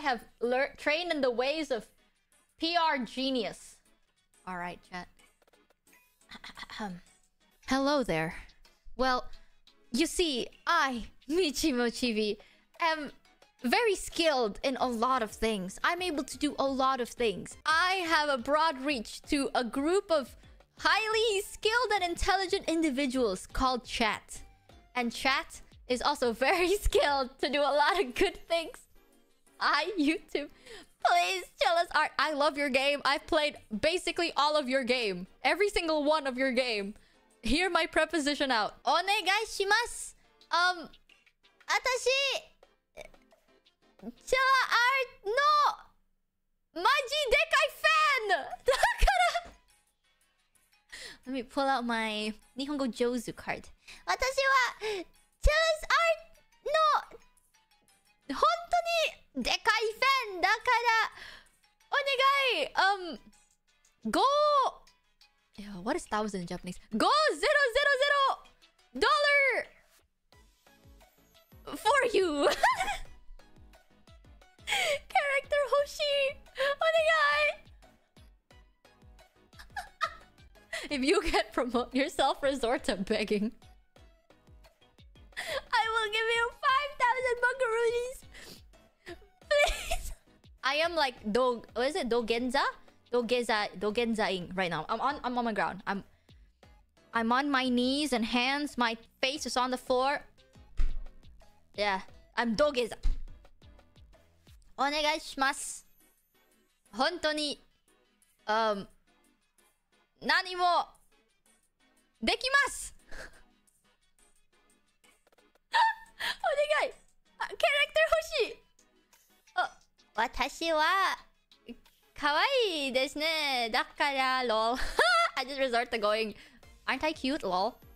have trained in the ways of PR genius. Alright, chat. Hello there. Well, you see, I, Michi Mochievee, am very skilled in a lot of things. I'm able to do a lot of things. I have a broad reach to a group of highly skilled and intelligent individuals called chat. And chat is also very skilled to do a lot of good things. I, YouTube, please, Chilla's Art. I love your game. I've played basically all of your game. Every single one of your game. Hear my preposition out. Onegai shimasu. Atashi... Chilla Art no... Maji Dekai fan! Let me pull out my Nihongo Jouzu card. Watashi wa Chilla's Art no honto ni dekai fan dakara onegai go Ew, what is 1,000 in Japanese? Go $000 for you. Character Hoshi onegai. If you can't promote yourself, resort to begging. I will give you 5,000 macaronis. Please. I am like what is it? Dogenza? Dogenzaing right now. I'm on my ground. I'm on my knees and hands. My face is on the floor. Yeah. I'm Dogenza. Onegai shimasu. Honto ni nani mo dekimasu. Onegai. Character hoshi. Watashi wa kawaii desu ne. Dakara lol. I just resort to going, aren't I cute lol?